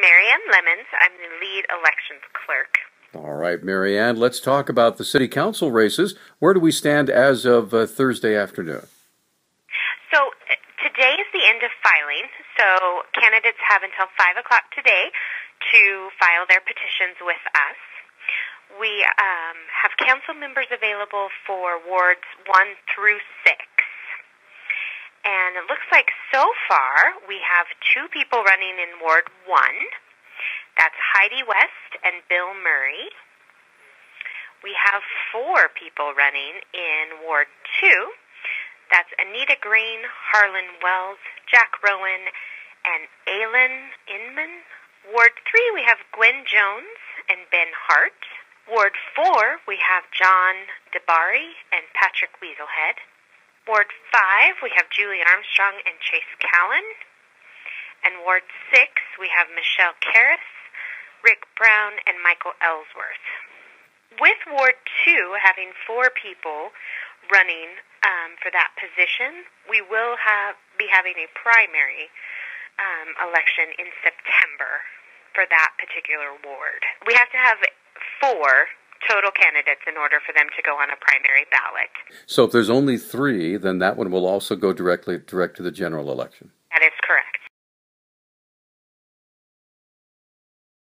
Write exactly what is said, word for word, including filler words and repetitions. Marianne Lemons. I'm the lead elections clerk. All right, Marianne, let's talk about the city council races. Where do we stand as of uh, Thursday afternoon? So uh, today is the end of filing, so candidates have until five o'clock today to file their petitions with us. We um, have council members available for wards one through six. And it looks like so far we have two people running in Ward one. That's Heidi West and Bill Murray. We have four people running in Ward two. That's Anita Green, Harlan Wells, Jack Rowan, and Ailin Inman. Ward three, we have Gwen Jones and Ben Hart. Ward four, we have John DeBari and Patrick Weaselhead. Ward five, we have Julie Armstrong and Chase Cowan. And Ward six, we have Michelle Karras, Rick Brown, and Michael Ellsworth. With Ward two having four people running um, for that position, we will have be having a primary um, election in September for that particular ward. We have to have four total candidates in order for them to go on a primary ballot. So if there's only three, then that one will also go directly direct to the general election.